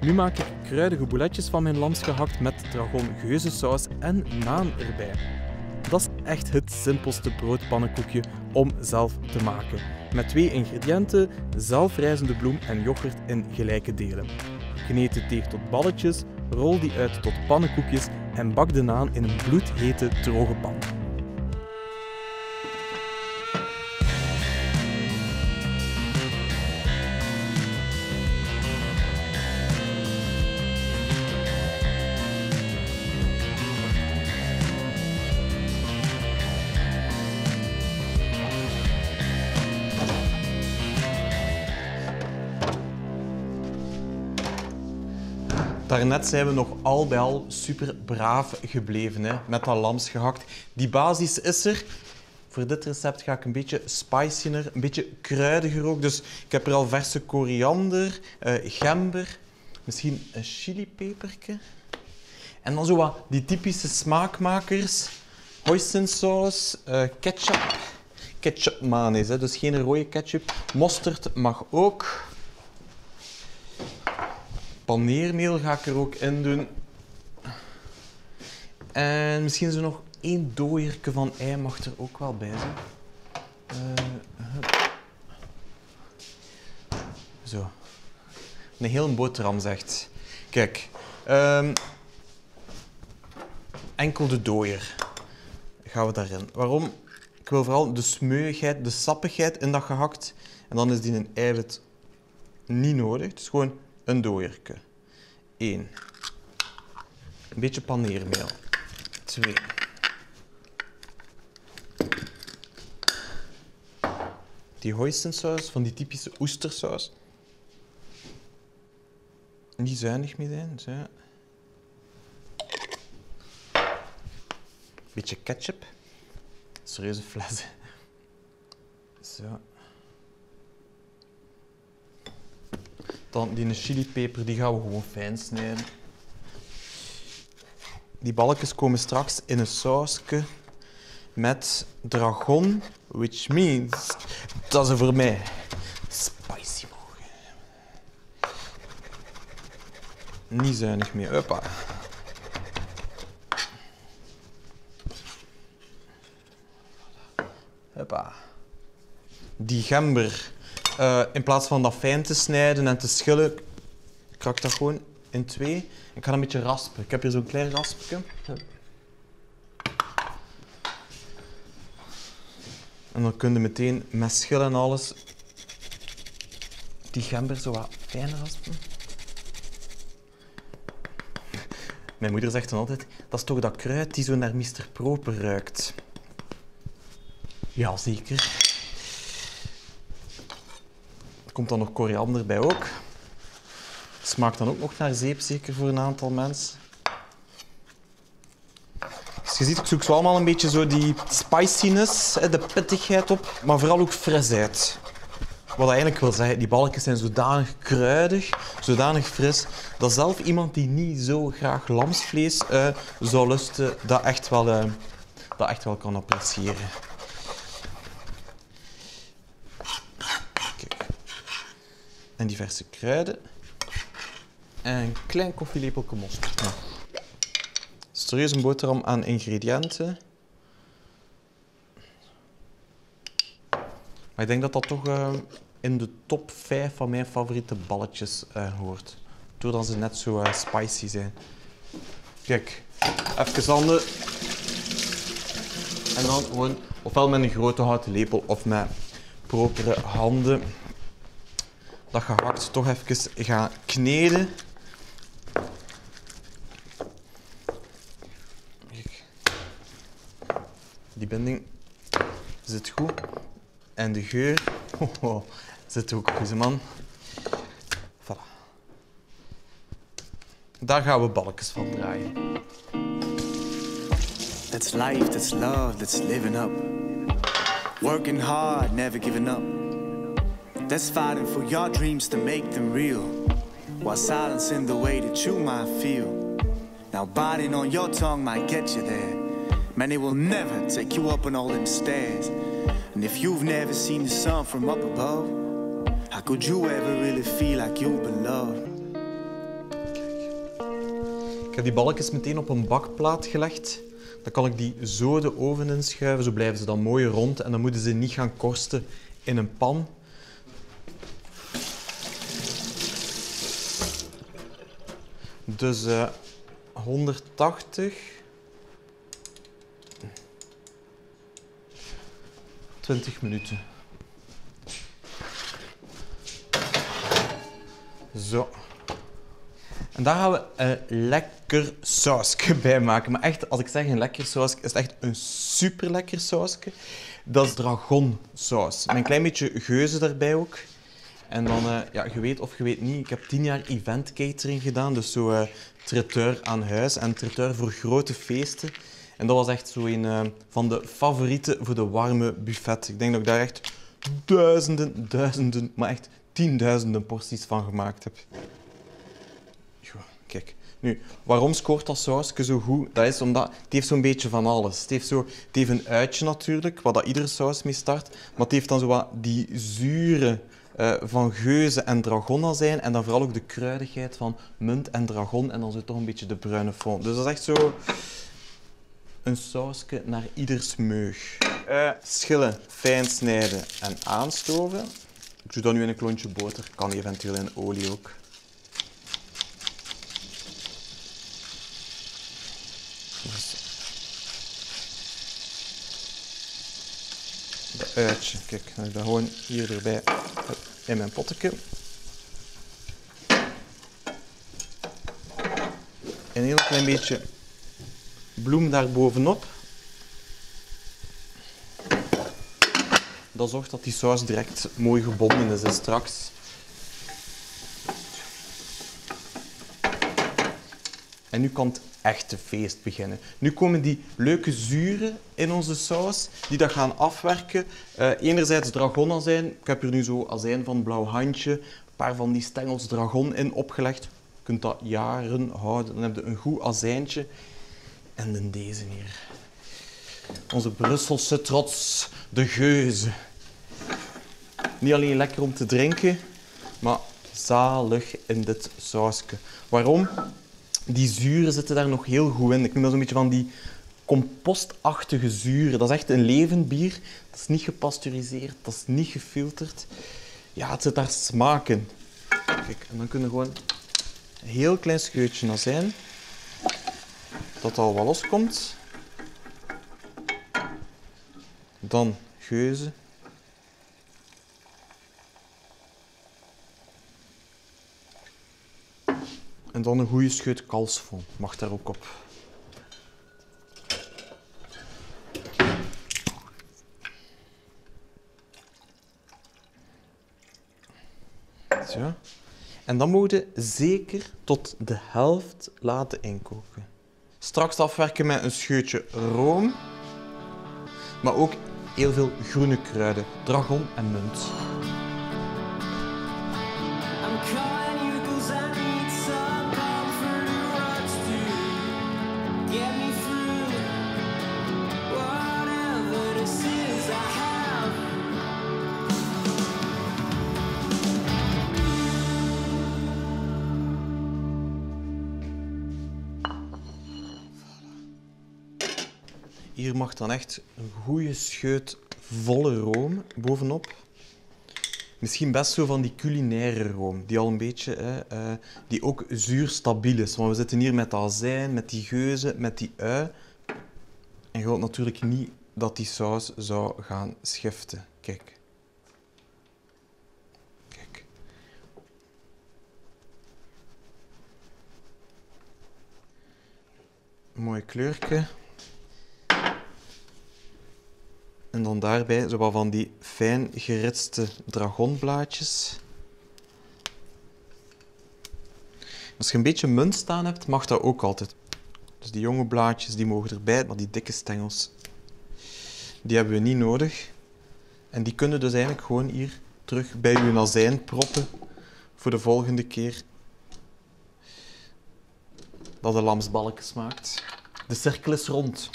Nu maak ik kruidige bouletjes van mijn lamsgehakt met dragongeuzesaus en naan erbij. Dat is echt het simpelste broodpannenkoekje om zelf te maken. Met 2 ingrediënten, zelfrijzende bloem en yoghurt in gelijke delen. Kneed de deeg tot balletjes, rol die uit tot pannenkoekjes en bak de naan in een bloedhete droge pan. Daarnet zijn we nog al bij al super braaf gebleven, hè? Met dat lamsgehakt. Die basis is er. Voor dit recept ga ik een beetje spicier, een beetje kruidiger ook. Dus ik heb er al verse koriander, gember, misschien een chilipepertje. En dan zo wat die typische smaakmakers. Hoisinsaus, ketchup. Ketchup manis, hè? Dus geen rode ketchup. Mosterd mag ook. Paneermeel ga ik er ook in doen. En misschien zo nog 1 dooierke van ei mag er ook wel bij zijn. Zo. Een hele boterham zegt. Kijk. Enkel de dooier gaan we daarin. Waarom? Ik wil vooral de smeuigheid, de sappigheid in dat gehakt. En dan is die een eiwit niet nodig. Dus gewoon... een dooierke. 1. Een beetje paneermeel. 2. Die hoisinsaus, van die typische oestersaus. Niet zuinig mee zijn. Zo. Een beetje ketchup. Serieuze fles. Zo. Dan die chilipeper, die gaan we gewoon fijn snijden. Die balkjes komen straks in een sausje met dragon, which means dat ze voor mij spicy mogen. Niet zuinig meer. Hoppa. Hoppa. Die gember. In plaats van dat fijn te snijden en te schillen, krak ik dat gewoon in 2. Ik ga dat een beetje raspen. Ik heb hier zo'n klein raspje. En dan kun je meteen met schillen en alles die gember zo wat fijn raspen. Mijn moeder zegt dan altijd, dat is toch dat kruid die zo naar Mr. Proper ruikt. Jazeker. Komt dan nog koriander bij ook. Smaakt dan ook nog naar zeep, zeker voor een aantal mensen. Dus je ziet, ik zoek zo allemaal een beetje zo die spiciness, de pittigheid op, maar vooral ook frisheid. Wat eigenlijk wil zeggen, die balkjes zijn zodanig kruidig, zodanig fris, dat zelf iemand die niet zo graag lamsvlees zou lusten, dat echt wel kan appreciëren. En diverse kruiden. En een klein koffielepeltje mosterd. Ja. Serieus een boterham aan ingrediënten. Maar ik denk dat dat toch in de top 5 van mijn favoriete balletjes hoort. Doordat ze net zo spicy zijn. Kijk, even zanden. En dan gewoon, ofwel met een grote houten lepel of met propere handen. Dat gehakt toch even gaan kneden. Kijk. Die binding zit goed. En de geur zit ook goed, man. Voilà. Daar gaan we balkjes van draaien. That's life, that's love, that's living up. Working hard, never giving up. That's fighting for your dreams to make them real, while silencing the way that you might feel. Now biting on your tongue might get you there. Man, it will never take you up on all them stairs. And if you've never seen the sun from up above, how could you ever really feel like you've been loved? heb die balkjes meteen op een bakplaat gelegd. Dan kan ik die zo de oven inschuiven, zo blijven ze dan mooi rond en dan moeten ze niet gaan korsten in een pan. Dus 180, 20 minuten. Zo. En daar gaan we een lekker sausje bij maken. Maar echt, als ik zeg een lekker sausje, is het echt een super lekker sausje. Dat is dragonsaus. En een klein beetje geuze daarbij ook. En dan, ja, je weet of je weet niet, ik heb 10 jaar event catering gedaan. Dus zo traiteur aan huis en traiteur voor grote feesten. En dat was echt zo een van de favorieten voor de warme buffet. Ik denk dat ik daar echt duizenden, maar echt 10.000 porties van gemaakt heb. Kijk, nu, waarom scoort dat sausje zo goed? Dat is omdat het heeft zo'n beetje van alles. Het heeft een uitje natuurlijk, wat dat iedere saus mee start. Maar het heeft dan zo wat die zure van geuze en dragonazijn. En dan vooral ook de kruidigheid van munt en dragon. En dan zo toch een beetje de bruine fond. Dus dat is echt zo een sausje naar ieders meug. Schillen, fijn snijden en aanstoven. Ik doe dat nu in een klontje boter. Kan eventueel in olie ook. Dat uitje, kijk, dan heb ik dat gewoon hier erbij in mijn potteke. Een heel klein beetje bloem daar bovenop. Dat zorgt dat die saus direct mooi gebonden is en straks. En nu kan het echte feest beginnen. Nu komen die leuke zuren in onze saus, die dat gaan afwerken. Enerzijds dragonazijn. Ik heb hier nu zo azijn van Blauw Handje, een paar van die stengels dragon in opgelegd. Je kunt dat jaren houden, dan heb je een goed azijntje. En dan deze hier. Onze Brusselse trots, de geuze. Niet alleen lekker om te drinken, maar zalig in dit sausje. Waarom? Die zuren zitten daar nog heel goed in. Ik noem dat zo'n beetje van die compostachtige zuren. Dat is echt een levend bier. Dat is niet gepasteuriseerd, dat is niet gefilterd. Ja, het zit daar smaak in. Kijk, en dan kunnen we gewoon een heel klein scheutje azijn. Dat al wat loskomt. Dan geuze. En dan een goede scheut kalfsfond. Mag daar ook op. Zo. En dan moet je zeker tot de helft laten inkoken. Straks afwerken met een scheutje room. Maar ook heel veel groene kruiden. Dragon en munt. Hier mag dan echt een goede scheut volle room bovenop. Misschien best zo van die culinaire room, die al een beetje, die ook zuurstabiel is. Want we zitten hier met azijn, met die geuze, met die ui. En je wilt natuurlijk niet dat die saus zou gaan schiften. Kijk. Kijk. Een mooi kleurtje. En dan daarbij zo wat van die fijn geritste dragonblaadjes. Als je een beetje munt staan hebt, mag dat ook altijd. Dus die jonge blaadjes die mogen erbij, maar die dikke stengels, die hebben we niet nodig. En die kunnen dus eigenlijk gewoon hier terug bij je azijn proppen voor de volgende keer dat de lamsbalken smaakt. De cirkel is rond.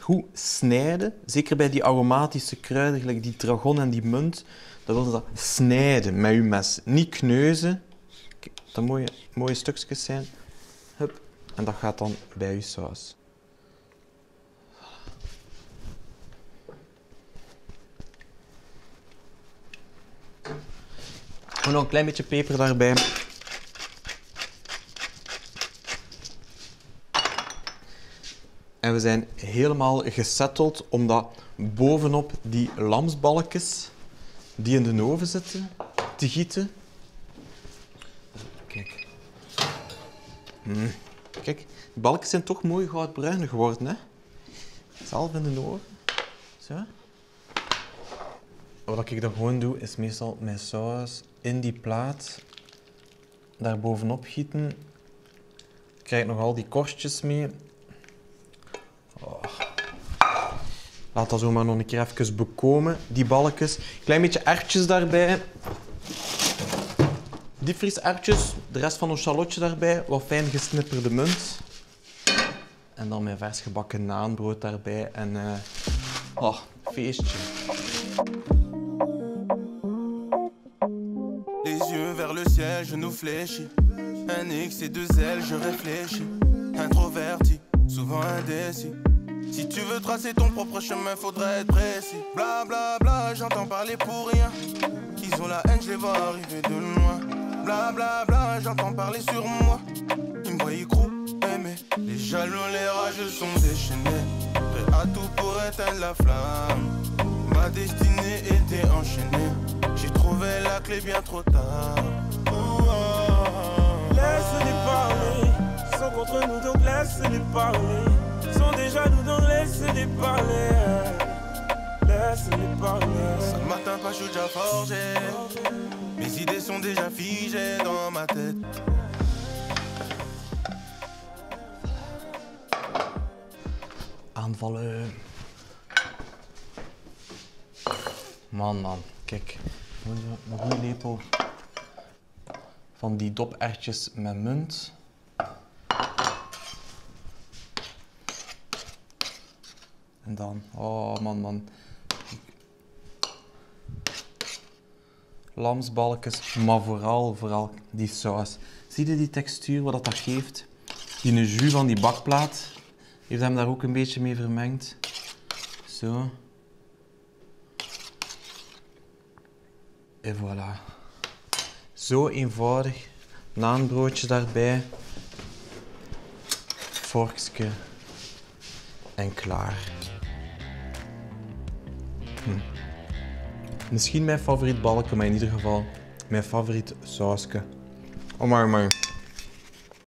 Goed snijden, zeker bij die aromatische kruiden, gelijk die dragon en die munt, dan wil je dat snijden met je mes. Niet kneuzen. Kijk. Dat mooie stukjes zijn. Hup. En dat gaat dan bij je saus. Gewoon nog een klein beetje peper daarbij. En we zijn helemaal gesetteld, omdat bovenop die lamsbalkjes die in de oven zitten te gieten. Kijk. Kijk, die balkjes zijn toch mooi goudbruin geworden, hè? Zelf in de oven. Zo. Wat ik dan gewoon doe, is meestal mijn saus in die plaat daar bovenop gieten. Ik krijg nog al die korstjes mee. Oh. Laat dat zomaar nog een keer even bekomen, die balkjes. Klein beetje erwtjes daarbij. Diepvrieserwtjes, de rest van ons shallotje daarbij, wat fijn gesnipperde munt. En dan mijn vers gebakken naanbrood daarbij en oh, feestje. Les yeux vers le ciel, genoux fléchis. Un X et deux L, je réfléchis. Introverti, souvent indécis. Si tu veux tracer ton propre chemin, faudrait être précis. Bla bla bla, j'entends parler pour rien. Qu'ils ont la haine, je les vois arriver de loin. Bla bla bla, j'entends parler sur moi. Ils me voient y aimer. Les jaloux, les rageux sont déchaînés. Prêts à tout pour éteindre la flamme. Ma destinée était enchaînée. J'ai trouvé la clé bien trop tard. Oh, oh, oh. Laisse-les parler. Ils sont contre nous donc laisse-les parler. Ils sont déjà nous donc laisse-les parler. Laisse-les parler. Ce matin pas je suis déjà forgé. Mes idées sont déjà figées dans ma tête. Aanvallen. Man, kijk, een goede lepel van die dopertjes met munt. En dan, oh man. Lamsbalkjes, maar vooral die saus. Zie je die textuur, wat dat geeft? Die jus van die bakplaat heeft hem daar ook een beetje mee vermengd. Zo. En voilà. Zo eenvoudig. Naanbroodje daarbij. Vorkje. En klaar. Misschien mijn favoriet balken, maar in ieder geval mijn favoriet sausje. Oh my.